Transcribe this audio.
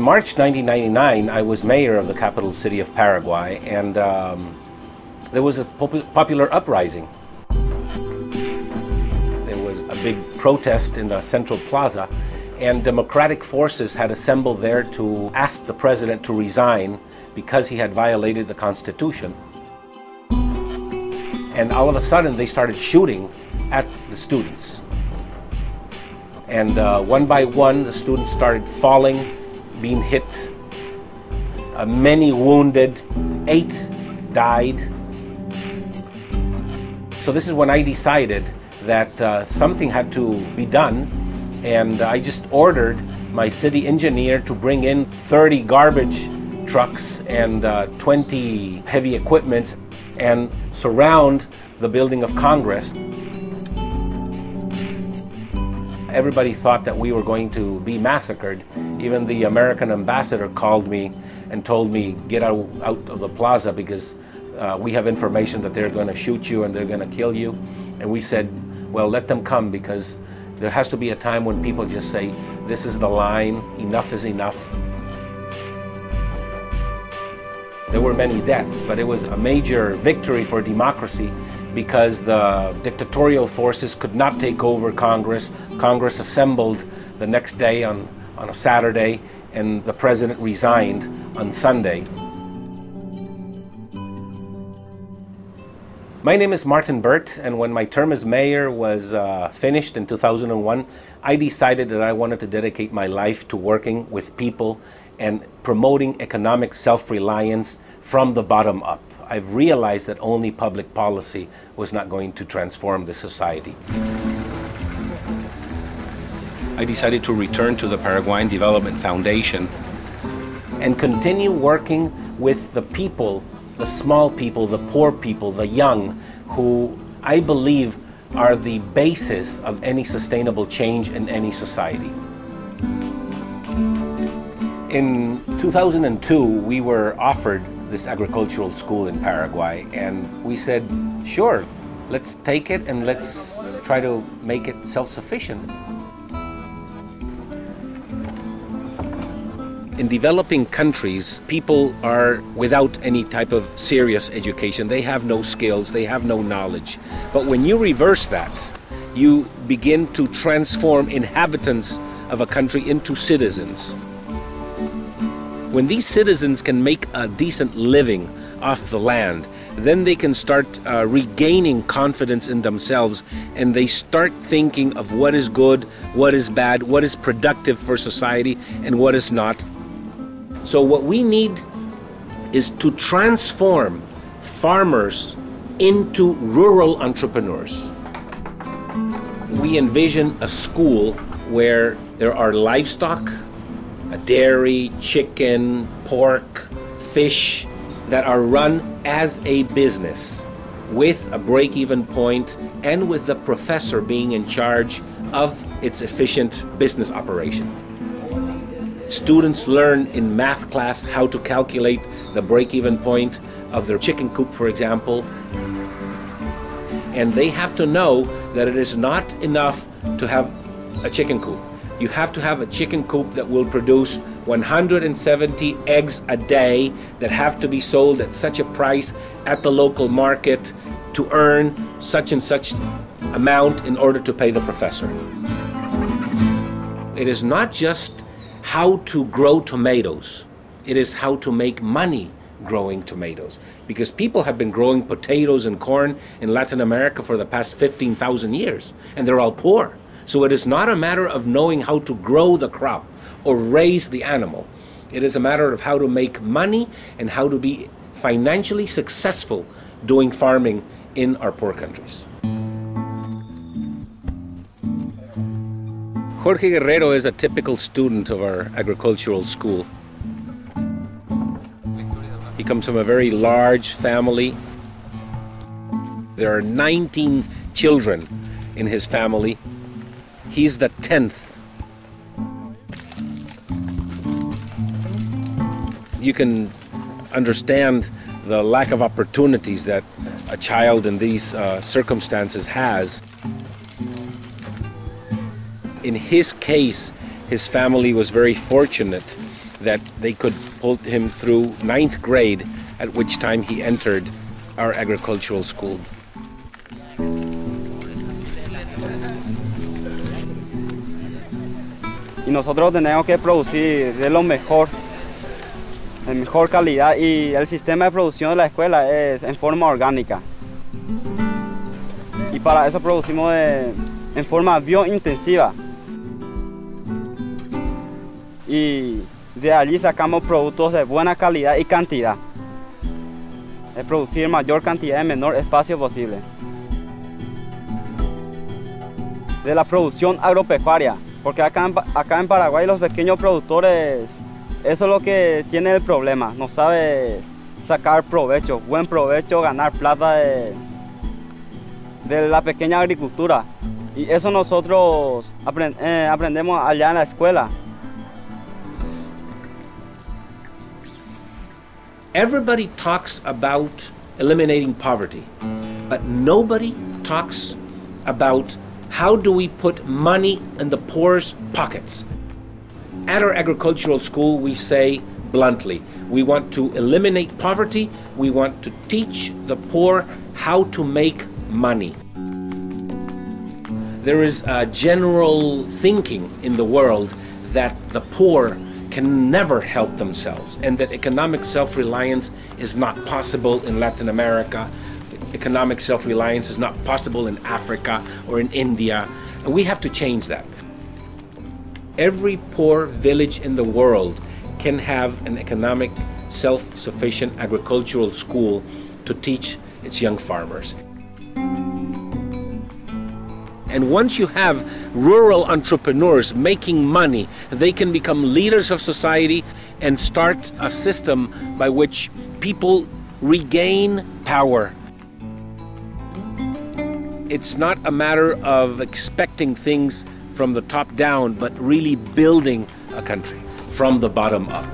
In March 1999, I was mayor of the capital city of Paraguay, and there was a popular uprising. There was a big protest in the central plaza, and democratic forces had assembled there to ask the president to resign because he had violated the Constitution. And all of a sudden, they started shooting at the students. And one by one, the students started falling, being hit, many wounded, 8 died. So this is when I decided that something had to be done, and I just ordered my city engineer to bring in 30 garbage trucks and 20 heavy equipments and surround the building of Congress. Everybody thought that we were going to be massacred. Even the American ambassador called me and told me, get out of the plaza because we have information that they're going to shoot you and they're going to kill you. And we said, well, let them come, because there has to be a time when people just say, this is the line, enough is enough. There were many deaths, but it was a major victory for democracy, because the dictatorial forces could not take over Congress. Congress assembled the next day on a Saturday, and the president resigned on Sunday. My name is Martin Burt, and when my term as mayor was finished in 2001, I decided that I wanted to dedicate my life to working with people and promoting economic self-reliance from the bottom up. I've realized that only public policy was not going to transform the society. I decided to return to the Paraguayan Development Foundation and continue working with the people, the small people, the poor people, the young, who I believe are the basis of any sustainable change in any society. In 2002, we were offered this agricultural school in Paraguay, and we said, sure, let's take it and let's try to make it self-sufficient. In developing countries, people are without any type of serious education. They have no skills, they have no knowledge. But when you reverse that, you begin to transform inhabitants of a country into citizens. When these citizens can make a decent living off the land, then they can start regaining confidence in themselves, and they start thinking of what is good, what is bad, what is productive for society, and what is not. So what we need is to transform farmers into rural entrepreneurs. We envision a school where there are livestock, a dairy, chicken, pork, fish, that are run as a business with a break-even point and with the professor being in charge of its efficient business operation. Students learn in math class how to calculate the break-even point of their chicken coop, for example, and they have to know that it is not enough to have a chicken coop. You have to have a chicken coop that will produce 170 eggs a day that have to be sold at such a price at the local market to earn such and such amount in order to pay the professor. It is not just how to grow tomatoes, it is how to make money growing tomatoes, because people have been growing potatoes and corn in Latin America for the past 15,000 years, and they're all poor. So it is not a matter of knowing how to grow the crop or raise the animal. It is a matter of how to make money and how to be financially successful doing farming in our poor countries. Jorge Guerrero is a typical student of our agricultural school. He comes from a very large family. There are 19 children in his family. He's the 10th. You can understand the lack of opportunities that a child in these circumstances has. In his case, his family was very fortunate that they could pull him through 9th grade, at which time he entered our agricultural school. Y nosotros tenemos que producir de lo mejor, de mejor calidad, y el sistema de producción de la escuela es en forma orgánica. Y para eso producimos en forma biointensiva. Y de allí sacamos productos de buena calidad y cantidad. Es producir mayor cantidad en menor espacio posible. De la producción agropecuaria, porque acá en Paraguay los pequeños productores, eso es lo que tiene el problema, no sabe sacar provecho, buen provecho, ganar plata de la pequeña agricultura. Y eso nosotros aprendemos allá en la escuela. Everybody talks about eliminating poverty, but nobody talks about how do we put money in the poor's pockets. At our agricultural school, we say bluntly, we want to eliminate poverty, we want to teach the poor how to make money. There is a general thinking in the world that the poor can never help themselves, and that economic self-reliance is not possible in Latin America, economic self-reliance is not possible in Africa or in India. We have to change that. Every poor village in the world can have an economic self-sufficient agricultural school to teach its young farmers. And once you have rural entrepreneurs making money, they can become leaders of society and start a system by which people regain power. It's not a matter of expecting things from the top down, but really building a country from the bottom up.